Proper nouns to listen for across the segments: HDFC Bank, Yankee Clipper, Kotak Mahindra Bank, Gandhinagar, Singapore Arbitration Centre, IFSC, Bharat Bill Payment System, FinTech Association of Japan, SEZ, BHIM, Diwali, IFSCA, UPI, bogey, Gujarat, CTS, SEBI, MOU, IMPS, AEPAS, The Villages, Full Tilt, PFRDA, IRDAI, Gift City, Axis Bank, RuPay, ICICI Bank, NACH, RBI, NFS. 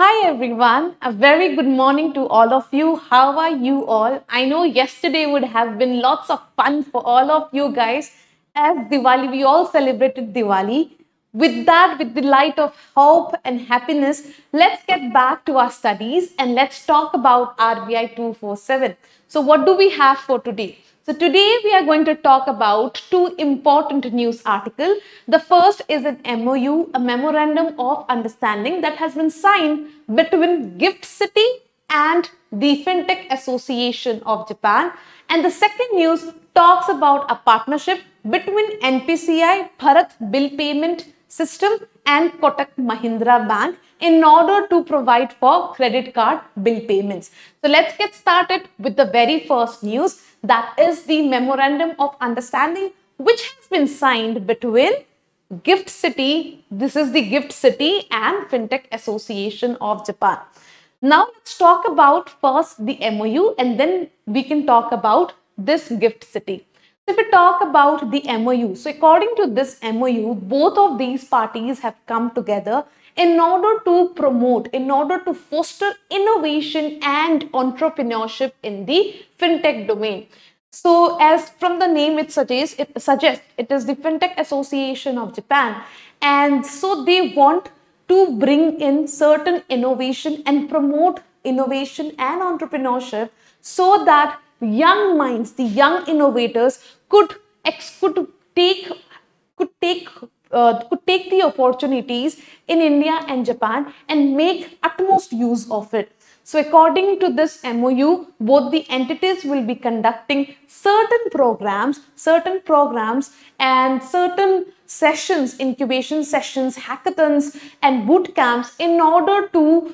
Hi everyone, a very good morning to all of you. How are you all? I know yesterday would have been lots of fun for all of you guys as Diwali, we all celebrated Diwali. With that, with the light of hope and happiness, let's get back to our studies and let's talk about RBI 247. So what do we have for today? So today we are going to talk about two important news articles. The first is an MOU, a Memorandum of Understanding that has been signed between Gift City and the FinTech Association of Japan. And the second news talks about a partnership between NPCI, Bharat Bill Payment System and Kotak Mahindra Bank in order to provide for credit card bill payments. So let's get started with the very first news. That is the Memorandum of Understanding which has been signed between Gift City, this is the Gift City and FinTech Association of Japan. Now let's talk about first the MOU and then we can talk about this Gift City. If we talk about the MOU, so according to this MOU, both of these parties have come together in order to promote, in order to foster innovation and entrepreneurship in the FinTech domain. So as from the name it suggests, it is the FinTech Association of Japan. And so they want to bring in certain innovation and promote innovation and entrepreneurship so that young minds, the young innovators could take the opportunities in India and Japan and make utmost use of it. So according to this MOU, both the entities will be conducting certain programs and certain sessions, incubation sessions, hackathons and boot camps in order to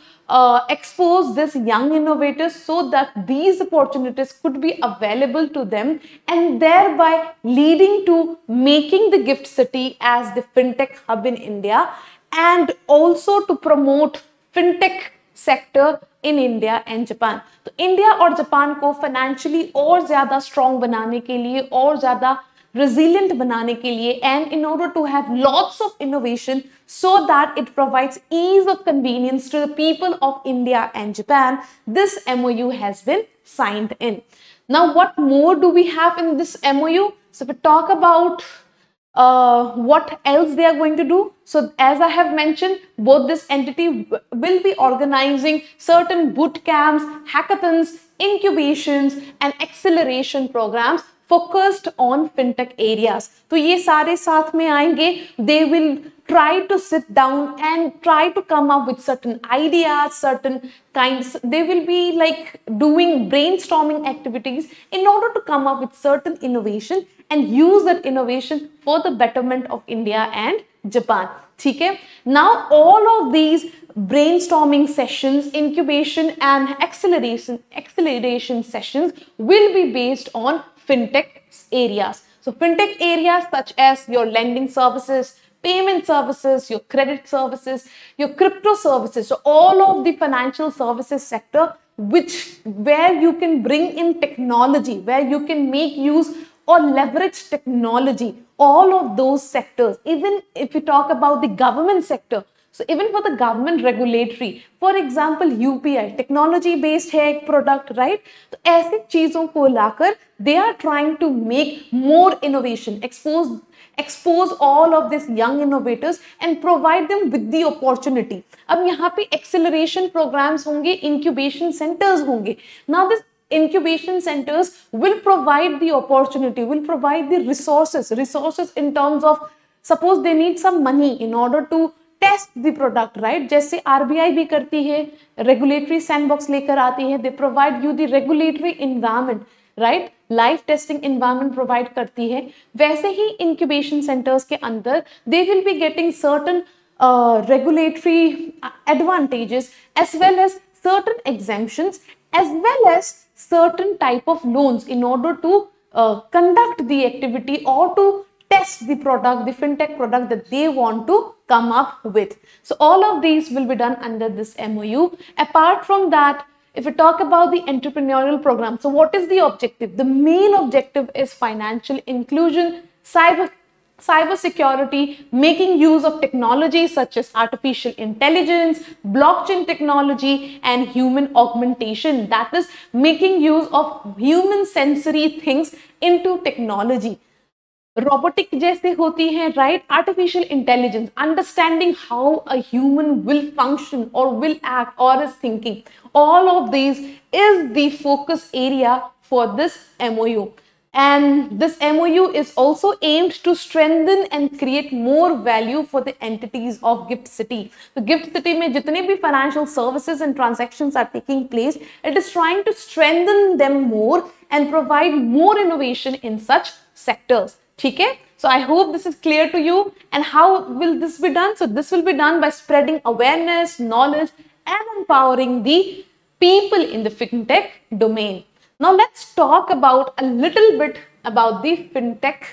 expose these young innovators so that these opportunities could be available to them and thereby leading to making the Gift City as the FinTech hub in India and also to promote FinTech sector in India and Japan. So India or Japan ko financially aur zyada strong banane ke liye, aur zyada resilient banane ke liye, and in order to have lots of innovation so that it provides ease of convenience to the people of India and Japan, this MOU has been signed in. Now, what more do we have in this MOU? So, if we talk about what else they are going to do. So, as I have mentioned, both this entity will be organizing certain boot camps, hackathons, incubations, and acceleration programs focused on FinTech areas. So, these all saath mein aayenge. They will try to sit down and try to come up with certain ideas, certain kinds. They will be like doing brainstorming activities in order to come up with certain innovation and use that innovation for the betterment of India and Japan. Okay? Now, all of these brainstorming sessions, incubation and acceleration sessions will be based on FinTech areas. So, FinTech areas such as your lending services, payment services, your credit services, your crypto services, so all of the financial services sector where you can bring in technology, where you can make use or leverage technology, all of those sectors. Even if you talk about the government sector, so even for the government regulatory, for example, UPI, technology-based hai product, right? So, aise cheezon ko lakar, they are trying to make more innovation, expose all of these young innovators and provide them with the opportunity. Ab yahan pe acceleration programs honge, incubation centers honge. Now, this incubation centers will provide the opportunity, will provide the resources in terms of, suppose they need some money in order to test the product, right? Jaise RBI bhi karti hai, regulatory sandbox lekar aati hai, they provide you the regulatory environment, right? Live testing environment provide karti hai. Waise hi incubation centers ke andar, they will be getting certain regulatory advantages as well as certain exemptions as well as certain type of loans in order to conduct the activity or to test the product, the FinTech product that they want to come up with. So all of these will be done under this MOU. Apart from that, if we talk about the entrepreneurial program, so what is the objective? The main objective is financial inclusion, cyber cybersecurity, making use of technology such as artificial intelligence, blockchain technology, and human augmentation. That is, making use of human sensory things into technology. Robotic जैसे होती है, right? Artificial intelligence, understanding how a human will function or will act or is thinking. All of these is the focus area for this MOU. And this MOU is also aimed to strengthen and create more value for the entities of Gift City. So Gift City में जितने भी financial services and transactions are taking place, it is trying to strengthen them more and provide more innovation in such sectors. Okay? So I hope this is clear to you. And how will this be done? So this will be done by spreading awareness, knowledge, and empowering the people in the fintech domain. Now let's talk about a little bit about the fintech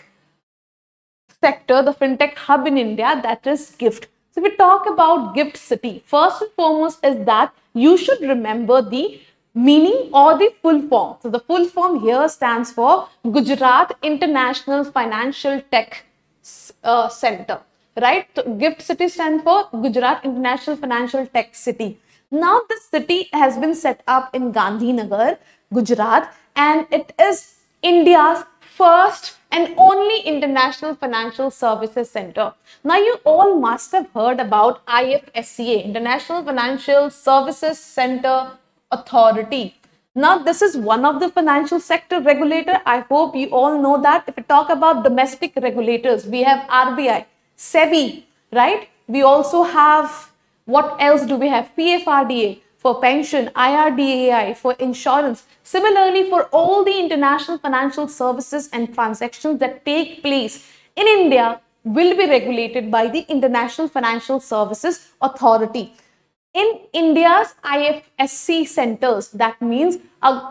sector, the fintech hub in India, that is Gift. So we talk about Gift City. First and foremost is that you should remember the meaning or the full form. So the full form here stands for Gujarat International Financial Tech Center, right? So Gift City stands for Gujarat International Financial Tech City. Now this city has been set up in Gandhinagar, Gujarat, and it is India's first and only international financial services center. Now you all must have heard about IFSCA, International Financial Services Center Authority. Now this is one of the financial sector regulator. I hope you all know that. If we talk about domestic regulators, we have RBI, SEBI, right? We also have, what else do we have? PFRDA for pension, IRDAI for insurance. Similarly, for all the international financial services and transactions that take place in India will be regulated by the International Financial Services Authority. In India's IFSC centers, that means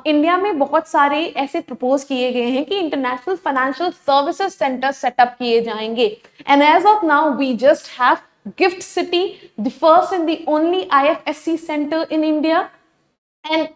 India में बहुत सारे ऐसे propose किए गए हैं कि international financial services centers set up किए जाएंगे. And as of now, we just have Gift City, the first and the only IFSC center in India. And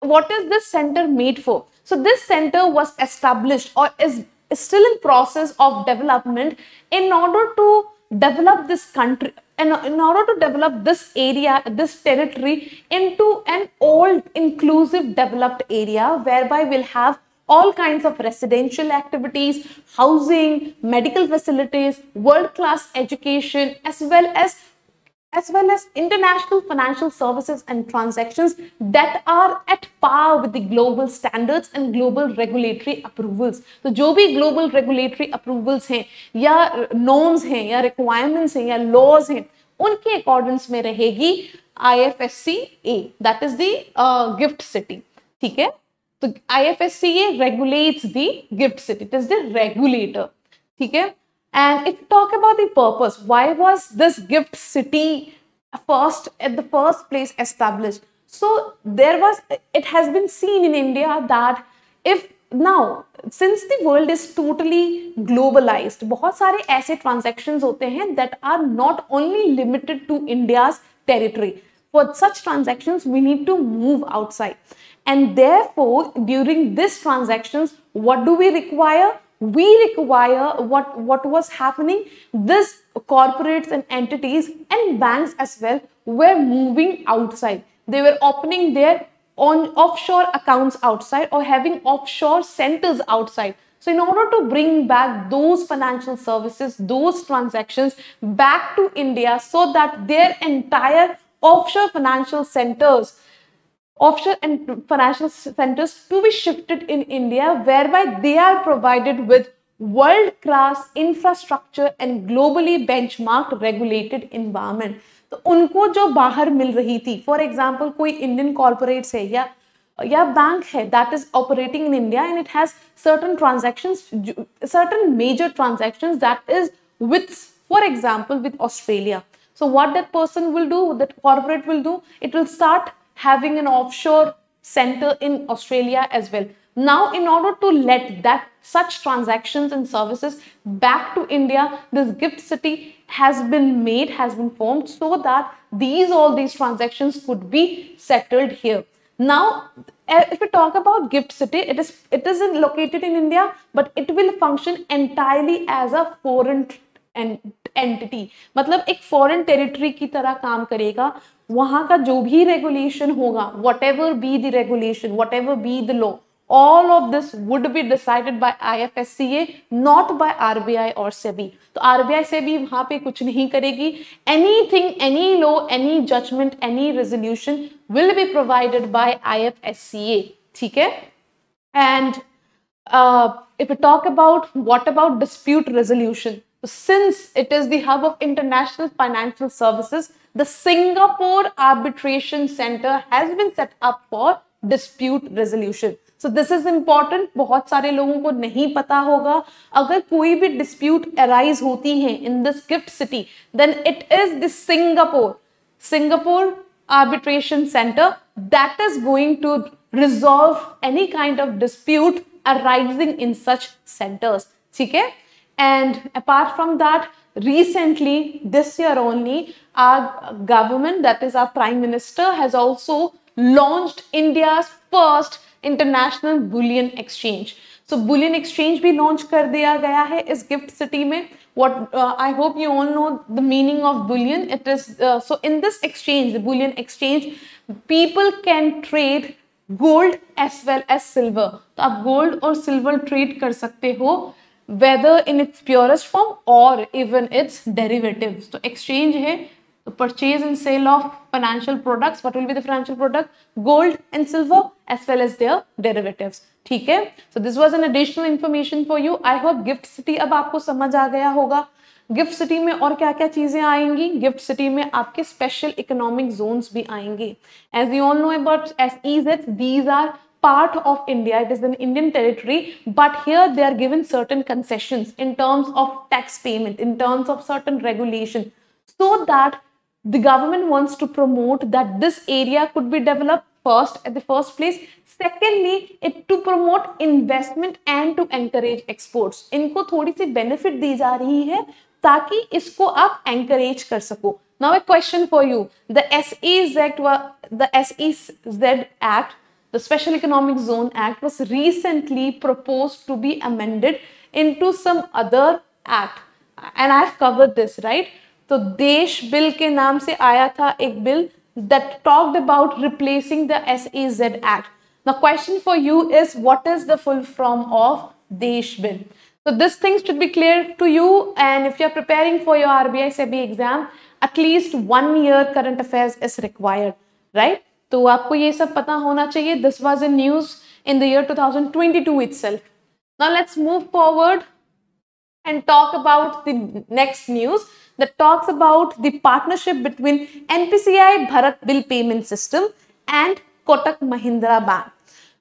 what is this center made for? So this center was established or is still in process of development in order to develop this country, and in order to develop this area, this territory into an all inclusive developed area, whereby we'll have all kinds of residential activities, housing, medical facilities, world-class education, as well as international financial services and transactions that are at par with the global standards and global regulatory approvals. So जो भी global regulatory approvals हैं या norms हैं या requirements हैं या laws हैं, उनके accordance में रहेगी IFSCA, that is the Gift City. ठीक है? तो IFSCA regulates the Gift City. It is the regulator. ठीक है? And if you talk about the purpose, why was this Gift City at the first place established? So it has been seen in India that if now, since the world is totally globalized, बहुत सारे ऐसे transactions होते हैं that are not only limited to India's territory. For such transactions, we need to move outside. And therefore, during these transactions, what do we require? We require what was happening, this corporates and entities and banks as well were moving outside. They were opening their own offshore accounts outside or having offshore centers outside. So in order to bring back those financial services, those transactions back to India so that their entire offshore financial centers to be shifted in India, whereby they are provided with world-class infrastructure and globally benchmarked regulated environment. So, उनको जो बाहर मिल रही थी, for example, कोई Indian corporates है या bank है that is operating in India and it has certain transactions, certain major transactions that is with, for example, with Australia. So, what that person will do, that corporate will do, it will start having an offshore center in Australia as well. Now, in order to let such transactions and services back to India, this Gift City has been formed so that all these transactions could be settled here. Now, if you talk about Gift City, it isn't located in India, but it will function entirely as a foreign entity. मतलब एक foreign territory की तरह काम करेगा. वहाँ का जो भी regulation होगा, whatever be the regulation, whatever be the law, all of this would be decided by IFSCA, not by RBI or SEBI. तो RBI SEBI वहाँ पे कुछ नहीं करेगी. Anything, any law, any judgment, any resolution will be provided by IFSCA. ठीक है? And if we talk about what about dispute resolution? Since it is the hub of international financial services, the Singapore Arbitration Centre has been set up for dispute resolution. So this is important. बहुत सारे लोगों को नहीं पता होगा. अगर कोई भी dispute arise होती है in this gift city, then it is the Singapore Arbitration Centre that is going to resolve any kind of dispute arising in such centres. ठीक है? And apart from that, recently, this year only, our government, that is our Prime Minister, has also launched India's first international bullion exchange. So, bullion exchange bhi launch kar diya gaya hai is gift city mein. What I hope you all know the meaning of bullion. It is so in this exchange, the bullion exchange, people can trade gold as well as silver. So, aap gold or silver trade kar sakte ho, whether in its purest form or even its derivatives. So exchange hai, the purchase and sale of financial products. What will be the financial product? Gold and silver as well as their derivatives. ठीक है? So this was an additional information for you. I hope Gift City अब आपको समझ आ गया होगा. Gift City में और क्या-क्या चीजें आएंगी? Gift City में आपके special economic zones भी आएंगे. As we all know about SEZ, these are part of India, it is an Indian territory, but here they are given certain concessions in terms of tax payment, in terms of certain regulation, so that the government wants to promote that this area could be developed first at the first place. Secondly, it to promote investment and to encourage exports. इनको थोड़ी सी benefit दी जा रही है ताकि इसको आप encourage कर सको. Now a question for you: the SEZ Act. The Special Economic Zone Act was recently proposed to be amended into some other act, and I've covered this, right? So Desh Bill के नाम से आया था एक bill that talked about replacing the SEZ Act. Now question for you is, what is the full form of Desh Bill? So this thing should be clear to you, and if you are preparing for your RBI SEBI exam, at least 1 year current affairs is required, right? तो आपको ये सब पता होना चाहिए. This was in news in the year 2022 itself. Now let's move forward and talk about the next news that talks about the partnership between NPCI Bharat Bill Payment System and Kotak Mahindra Bank.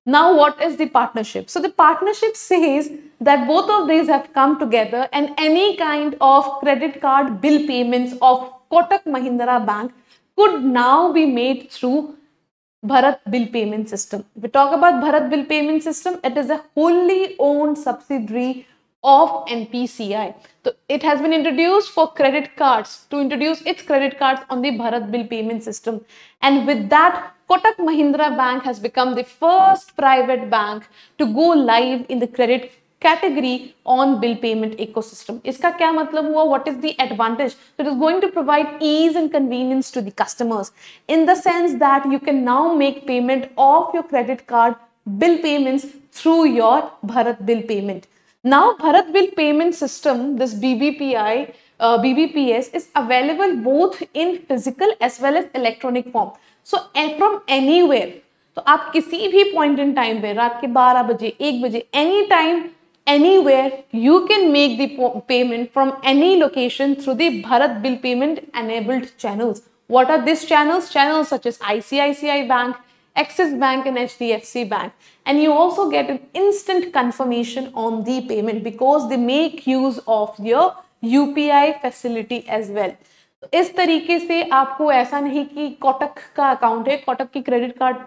Now what is the partnership? So the partnership says that both of these have come together, and any kind of credit card bill payments of Kotak Mahindra Bank could now be made through Bharat Bill Payment System. If we talk about Bharat Bill Payment System, it is a wholly owned subsidiary of NPCI. So it has been introduced for credit cards, to introduce its credit cards on the Bharat Bill Payment System. And with that, Kotak Mahindra Bank has become the first private bank to go live in the credit category on bill payment ecosystem. इसका क्या मतलब हुआ? What is the advantage? So it is going to provide ease and convenience to the customers in the sense that you can now make payment of your credit card bill payments through your Bharat Bill Payment. Now Bharat Bill Payment System, this BBPS is available both in physical as well as electronic form. So from anywhere, तो आप किसी भी point in time पे रात के 12 बजे 1 बजे anytime anywhere, you can make the payment from any location through the Bharat Bill Payment enabled channels. What are these channels? Channels such as ICICI Bank, Axis Bank and HDFC Bank. And you also get an instant confirmation on the payment because they make use of your UPI facility as well. इस तरीके से आपको ऐसा नहीं कि कोटक का account है, कोटक की क्रेडिट कार्ड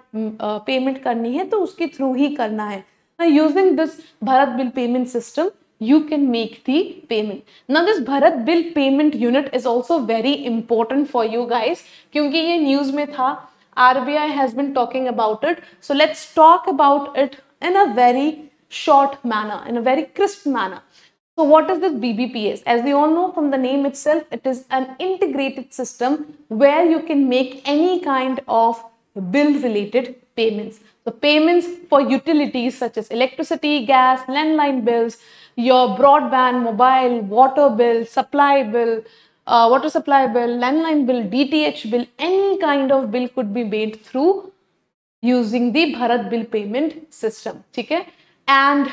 पेमेंट करनी है तो उसके थ्रू ही करना है. Now, using this Bharat Bill Payment System, you can make the payment. Now, this Bharat Bill Payment Unit is also very important for you guys, क्योंकि ये news में था. RBI has been talking about it. So let's talk about it in a very short manner, in a very crisp manner. So what is this BBPS? As we all know from the name itself, it is an integrated system where you can make any kind of bill-related payments. So payments for utilities such as electricity, gas, landline bills, your broadband, mobile, water bill, supply bill, landline bill, DTH bill, any kind of bill could be made through using the Bharat Bill Payment System. Okay? And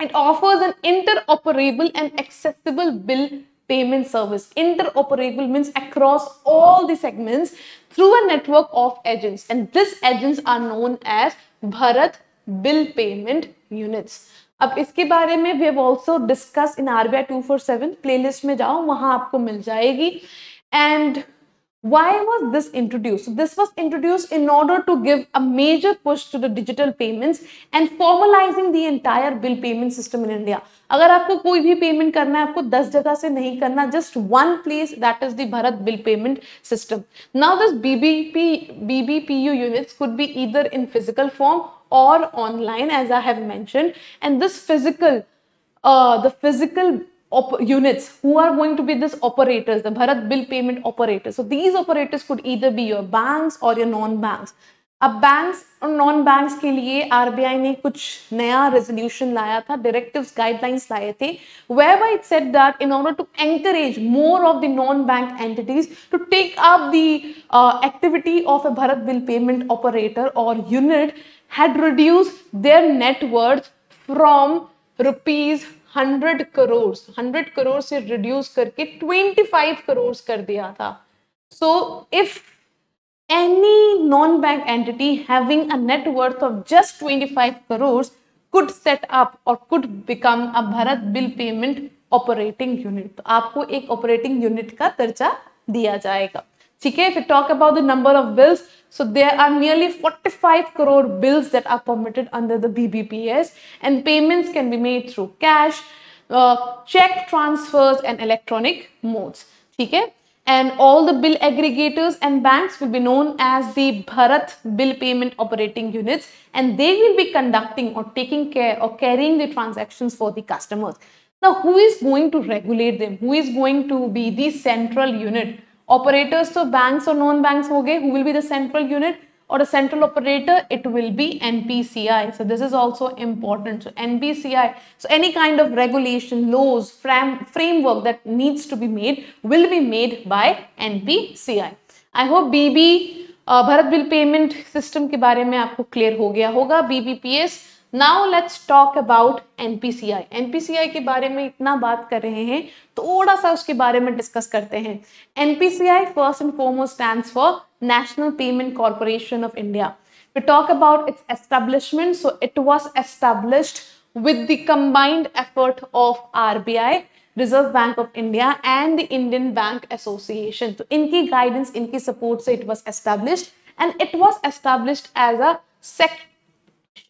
it offers an interoperable and accessible bill payment service. Interoperable means across all the segments through a network of agents. And these agents are known as Bharat Bill Payment Units. अब इसके बारे में we have also discussed in RBI 247 playlist में जाओ वहाँ आपको मिल जाएगी. And why was this introduced? So this was introduced in order to give a major push to the digital payments and formalizing the entire bill payment system in India. अगर आपको कोई भी payment करना है आपको 10 जगह से नहीं करना, just one place, that is the Bharat Bill Payment System. Now this BBPU units could be either in physical form or online, as I have mentioned, and this physical, units who are going to be these operators, the Bharat Bill Payment operators. So these operators could either be your banks or your non-banks. अब banks और non-banks के लिए RBI ने कुछ नया resolution लाया था, directives, guidelines लाए थे, whereby it said that in order to encourage more of the non-bank entities to take up the activity of a Bharat Bill Payment operator or unit, had reduced their net worth from rupees 100 crores से reduce करके 25 crores कर दिया था. So if any non-bank entity having a net worth of just 25 crores could set up or could become a Bharat Bill Payment operating unit, तो आपको एक operating unit का दर्जा दिया जाएगा. ठीक है, if we talk about the number of bills, so there are nearly 45 crore bills that are permitted under the BBPS, and payments can be made through cash, check transfers and electronic modes. Okay? And all the bill aggregators and banks will be known as the Bharat Bill Payment Operating Units, and they will be conducting or taking care or carrying the transactions for the customers. Now, who is going to regulate them? Who is going to be the central unit? Operators, so banks or non-banks ho gaye, who will be the central unit or a central operator? It will be NPCI. So this is also important. So NPCI, so any kind of regulation, laws, framework that needs to be made will be made by NPCI. I hope Bharat Bill Payment System ke baare mein aapko clear ho gaya hoga, BBPS. Now let's talk about NPCI. NPCI के बारे में इतना बात कर रहे हैं, थोड़ा सा उसके बारे में डिस्कस करते हैं. NPCI first and foremost stands for National Payment Corporation of India. We talk about its establishment. So it was established with the combined effort of RBI, Reserve Bank of India and the Indian Bank Association. So इनकी guidance, इनकी support से it was established, and it was established as a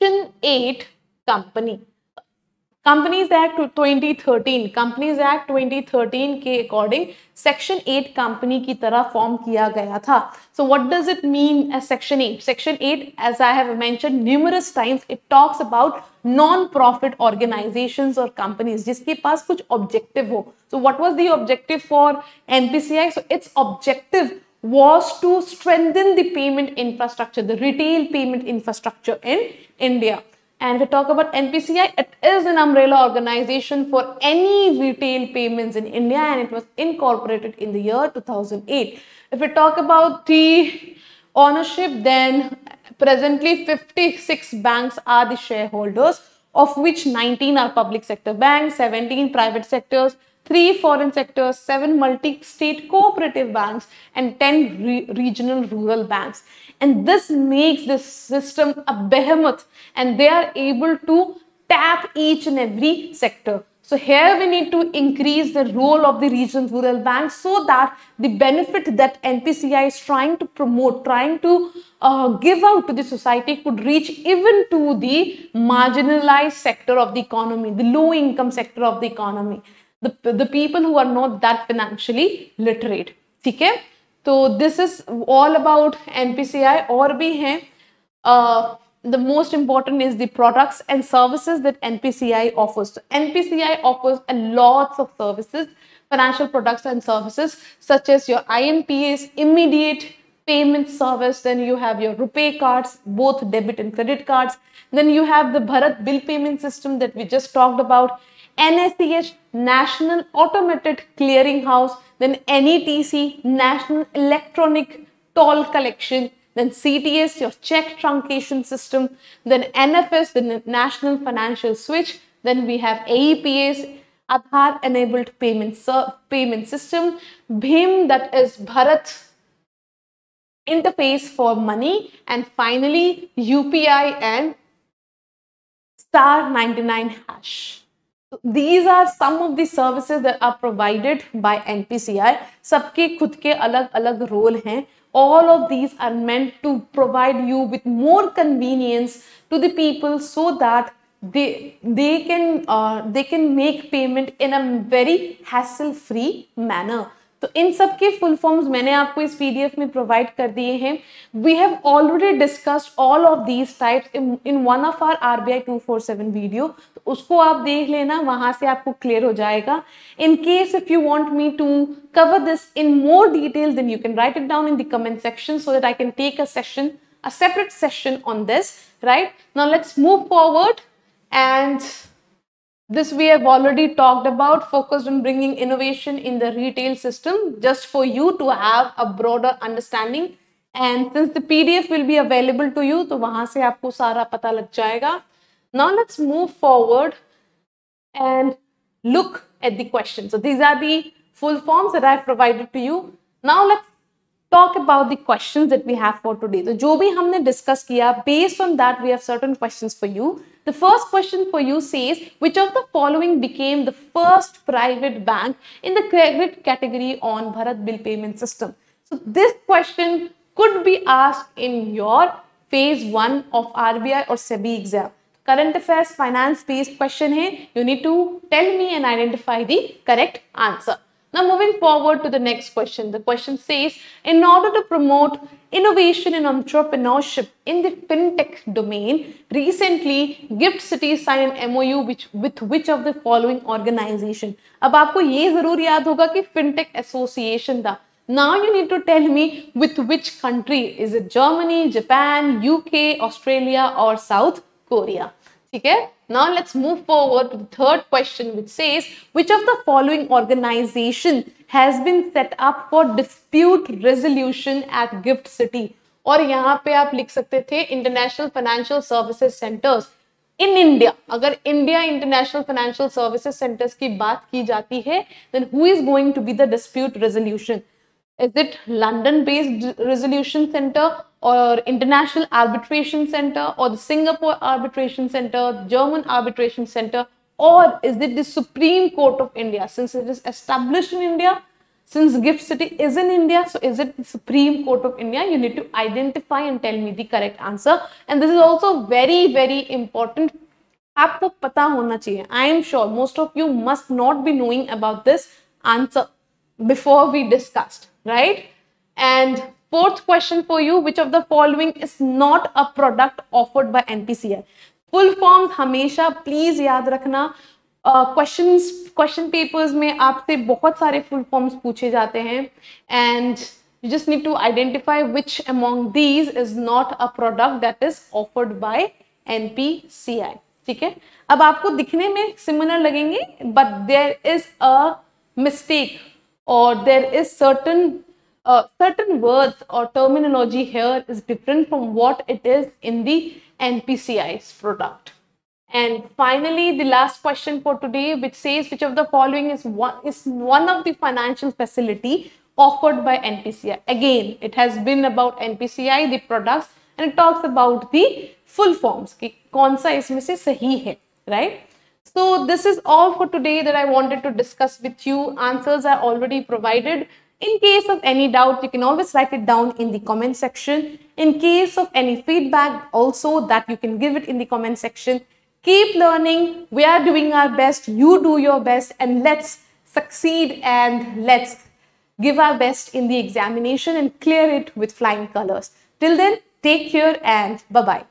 Section 8 company. Companies Act 2013, Companies Act 2013 के according Section 8 company की तरह form किया गया था. So what does it mean as Section 8? Section 8, as I have mentioned numerous times, it talks about non-profit organizations or companies जिसके पास कुछ objective हो. So what was the objective for NPCI? So its objective was to strengthen the payment infrastructure, the retail payment infrastructure in India. And if we talk about NPCI, it is an umbrella organization for any retail payments in India, and it was incorporated in the year 2008. If we talk about the ownership, then presently 56 banks are the shareholders, of which 19 are public sector banks, 17 private sectors, 3 foreign sectors, 7 multi-state cooperative banks, and 10 regional rural banks. And this makes this system a behemoth, and they are able to tap each and every sector. So here we need to increase the role of the regional rural banks so that the benefit that NPCI is trying to promote, trying to give out to the society could reach even to the marginalized sector of the economy, the low-income sector of the economy. The people who are not that financially literate. Okay? तो this is all about NPCI. और भी हैं. The most important is the products and services that NPCI offers. So NPCI offers a lots of services, financial products and services such as your IMPS, immediate payment service. Then you have your RuPay cards, both debit and credit cards. Then you have the Bharat Bill Payment System that we just talked about. NACH, National Automated Clearing House. Then NETC, National Electronic Toll Collection. Then CTS, your check truncation system, then NFS, the National Financial Switch, then we have AEPAS, Aadhaar Enabled Payment System, BHIM, that is Bharat Interface for Money, and finally UPI and Star 99 hash. These are some of the services that are provided by NPCI. सबके खुद के अलग-अलग role हैं. All of these are meant to provide you with more convenience to the people so that they can make payment in a very hassle-free manner. तो इन सब के full forms मैंने आपको इस PDF में provide कर दिए हैं. We have already discussed all of these types in one of our RBI 247 video. तो उसको आप देख लेना, वहाँ से आपको clear हो जाएगा. In case if you want me to cover this in more detail, then you can write it down in the comment section so that I can take a separate session on this. Right? Now let's move forward, and this we have already talked about, focused on bringing innovation in the retail system, just for you to have a broader understanding. And since the PDF will be available to you, तो वहाँ से आपको सारा पता लग जाएगा. Now let's move forward and look at the questions. So these are the full forms that I have provided to you. Now let's talk about the questions that we have for today. तो जो भी हमने discuss किया, based on that we have certain questions for you. The first question for you says, which of the following became the first private bank in the credit category on Bharat Bill Payment System? So this question could be asked in your phase 1 of RBI or SEBI exam. Current affairs, finance based question hai. You need to tell me and identify the correct answer. Now moving forward to the next question. The question says, in order to promote innovation and entrepreneurship in the fintech domain, recently Gift City signed an MOU with which of the following organization? अब आपको ये जरूर याद होगा कि FinTech Association था. Now you need to tell me with which country? Is it Germany, Japan, UK, Australia or South Korea? ठीक है? Now let's move forward to the third question, which says, which of the following organization has been set up for dispute resolution at Gift City? और यहाँ पे आप लिख सकते थे International Financial Services Centers in India. अगर India International Financial Services Centers की बात की जाती है, then who is going to be the dispute resolution? Is it London-based resolution center or International Arbitration Centre or the Singapore Arbitration Centre, German Arbitration Centre, or is it the Supreme Court of India? Since it is established in India, since Gift City is in India, so is it the Supreme Court of India? You need to identify and tell me the correct answer. And this is also very, very important. Aapko pata hona chahiye. I am sure most of you must not be knowing about this answer before we discussed, right? And fourth question for you, which of the following is not a product offered by NPCI? Full forms हमेशा please याद रखना. Question papers में आपसे बहुत सारे full forms पूछे जाते हैं, and you just need to identify which among these is not a product that is offered by NPCI. ठीक है? अब आपको दिखने में similar लगेंगे, but there is a mistake or there is certain words or terminology here is different from what it is in the NPCI's product. And finally, the last question for today, which says, which of the following is one of the financial facility offered by NPCI? Again, it has been about NPCI, the products, and it talks about the full forms. Ki kaun sa isme se sahi hai, right? So this is all for today that I wanted to discuss with you. Answers are already provided. In case of any doubt, you can always write it down in the comment section. In case of any feedback, also that you can give it in the comment section. Keep learning. We are doing our best. You do your best, and let's succeed and let's give our best in the examination and clear it with flying colors. Till then, take care and bye-bye.